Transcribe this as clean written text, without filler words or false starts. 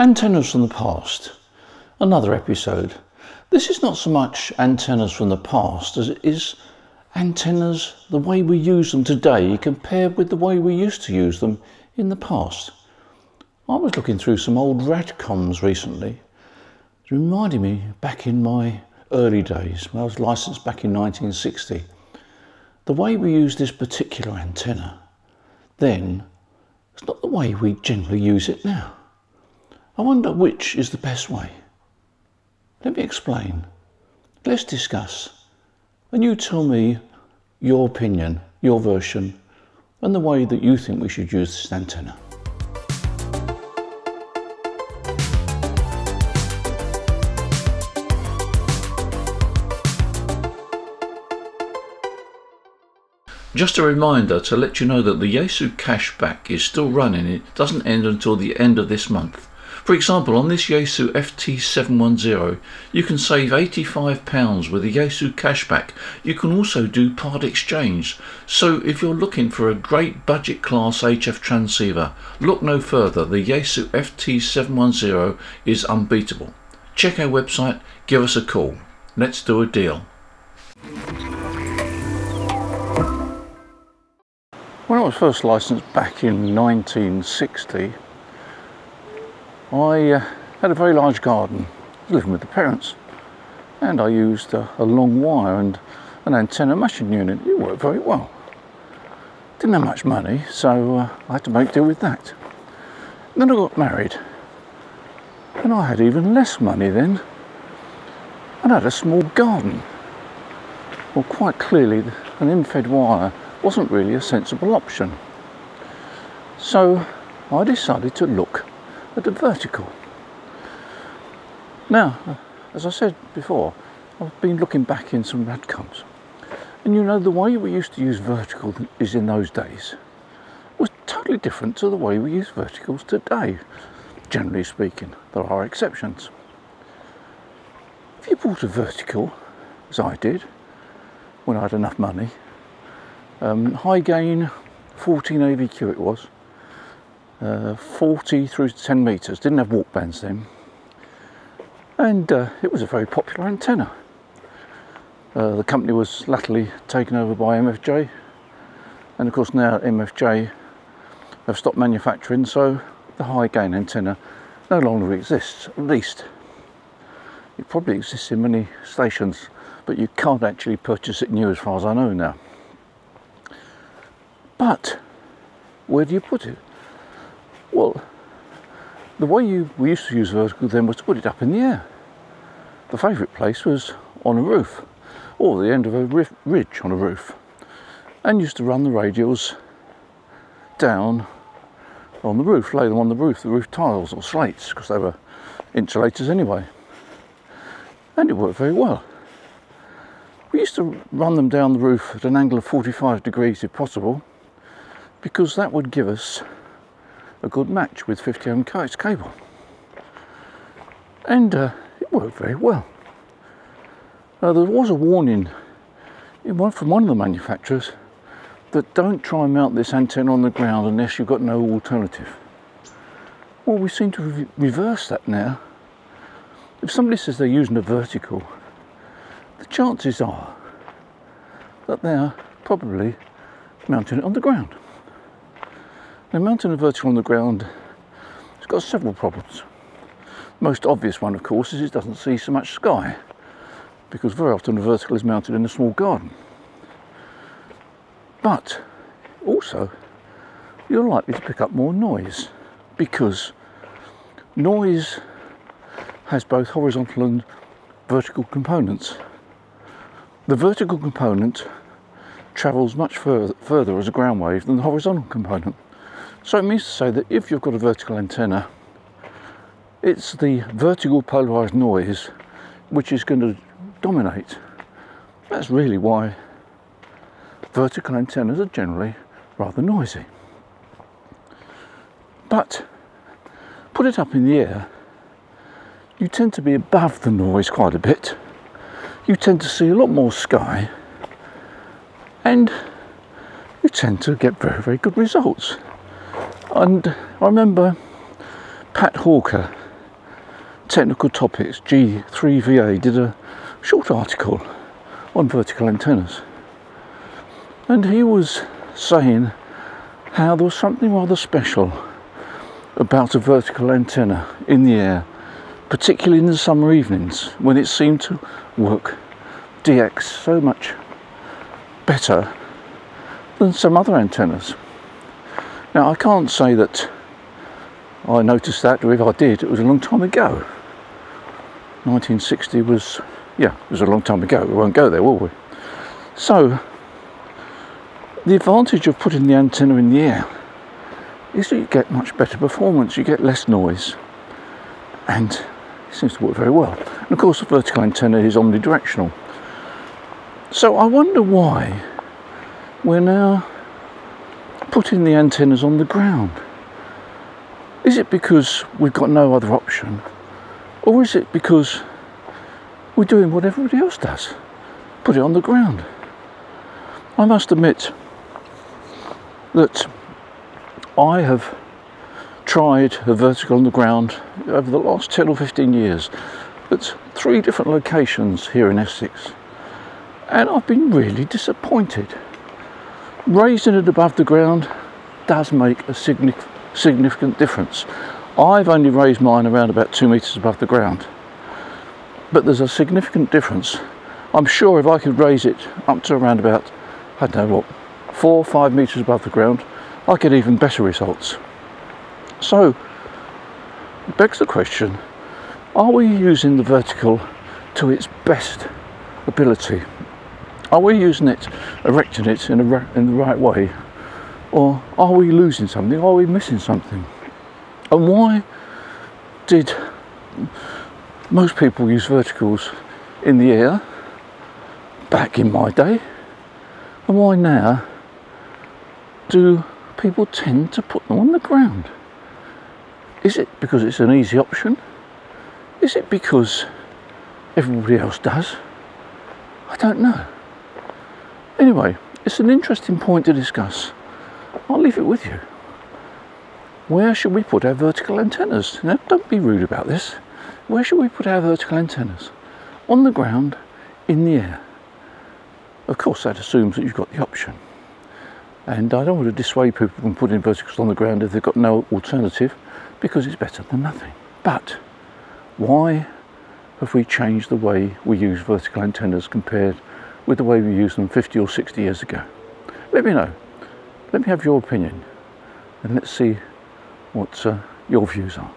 Antennas from the past, another episode. This is not so much antennas from the past as it is antennas, the way we use them today compared with the way we used to use them in the past. I was looking through some old RADCOMs recently. It reminded me back in my early days, when I was licensed back in 1960, the way we used this particular antenna then is not the way we generally use it now. I wonder which is the best way. Let me explain. Let's discuss. And you tell me your opinion, your version, and the way that you think we should use this antenna. Just a reminder to let you know that the Yaesu Cashback is still running. It doesn't end until the end of this month. For example, on this Yaesu FT710, you can save £85 with the Yaesu Cashback. You can also do part exchange. So if you're looking for a great budget class HF transceiver, look no further. The Yaesu FT710 is unbeatable. Check our website, give us a call. Let's do a deal. When I was first licensed back in 1960, I had a very large garden. I was living with the parents and I used a long wire and an antenna matching unit. It worked very well. Didn't have much money, so I had to make do with that. And then I got married and I had even less money then, and I had a small garden. Well, quite clearly an infed wire wasn't really a sensible option, so I decided to look at a vertical. Now, as I said before, I've been looking back in some RADCOMs, and you know, the way we used to use vertical is in those days was totally different to the way we use verticals today. Generally speaking, there are exceptions. If you bought a vertical, as I did when I had enough money, high gain 14 AVQ it was, 40 through to 10 meters, didn't have walk bands then, and it was a very popular antenna. The company was latterly taken over by MFJ, and of course now MFJ have stopped manufacturing, so the high gain antenna no longer exists. At least it probably exists in many stations, but you can't actually purchase it new as far as I know now. But where do you put it? Well, the way we used to use vertical then was to put it up in the air. The favourite place was on a roof, or the end of a ridge on a roof, and used to run the radials down on the roof, lay them on the roof tiles or slates, because they were insulators anyway, and it worked very well. We used to run them down the roof at an angle of 45 degrees if possible, because that would give us a good match with 50 ohm cable, and it worked very well. There was a warning from one of the manufacturers that don't try and mount this antenna on the ground unless you've got no alternative. Well, we seem to reverse that now. If somebody says they're using a vertical, the chances are that they're probably mounting it on the ground. Now, mounting a vertical on the ground has got several problems. The most obvious one, of course, is it doesn't see so much sky, because very often a vertical is mounted in a small garden. But also, you're likely to pick up more noise, because noise has both horizontal and vertical components. The vertical component travels much further as a ground wave than the horizontal component. So it means to say that if you've got a vertical antenna, it's the vertical polarised noise which is going to dominate. That's really why vertical antennas are generally rather noisy. But put it up in the air, you tend to be above the noise quite a bit. You tend to see a lot more sky, and you tend to get very, very good results. And I remember Pat Hawker Technical Topics, G3VA, did a short article on vertical antennas, and he was saying how there was something rather special about a vertical antenna in the air, particularly in the summer evenings when it seemed to work DX so much better than some other antennas. Now, I can't say that I noticed that, or if I did, it was a long time ago. 1960 was, yeah, it was a long time ago. We won't go there, will we? So, the advantage of putting the antenna in the air is that you get much better performance, you get less noise, and it seems to work very well. And of course, the vertical antenna is omnidirectional. So I wonder why we're now putting the antennas on the ground. Is it because we've got no other option, or is it because we're doing what everybody else does, put it on the ground? I must admit that I have tried a vertical on the ground over the last 10 or 15 years at 3 different locations here in Essex, and I've been really disappointed. Raising it above the ground does make a significant difference. I've only raised mine around about 2 metres above the ground, but there's a significant difference. I'm sure if I could raise it up to around about, I don't know what, 4 or 5 metres above the ground, I get even better results. So it begs the question, are we using the vertical to its best ability? Are we using it, erecting it in the right way? Or are we losing something? Are we missing something? And why did most people use verticals in the air back in my day? And why now do people tend to put them on the ground? Is it because it's an easy option? Is it because everybody else does? I don't know. Anyway, it's an interesting point to discuss. I'll leave it with you. Where should we put our vertical antennas? Now, don't be rude about this. Where should we put our vertical antennas? On the ground, in the air. Of course, that assumes that you've got the option. And I don't want to dissuade people from putting verticals on the ground if they've got no alternative, because it's better than nothing. But why have we changed the way we use vertical antennas compared with the way we used them 50 or 60 years ago? Let me know. Let me have your opinion, and let's see what your views are.